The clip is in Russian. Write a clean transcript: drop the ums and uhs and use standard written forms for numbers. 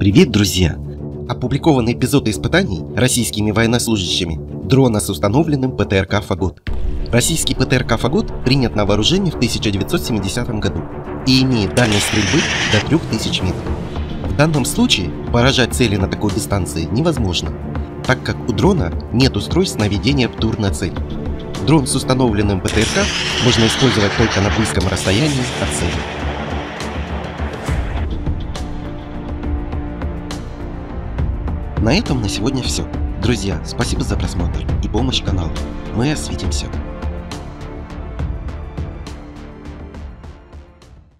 Привет, друзья! Опубликованы эпизоды испытаний российскими военнослужащими дрона с установленным ПТРК «Фагот». Российский ПТРК «Фагот» принят на вооружение в 1970 году и имеет дальность стрельбы до 3000 метров. В данном случае поражать цели на такой дистанции невозможно, так как у дрона нет устройств наведения ПТУР на цель. Дрон с установленным ПТРК можно использовать только на близком расстоянии от цели. На этом на сегодня все. Друзья, спасибо за просмотр и помощь каналу. Мы осветимся.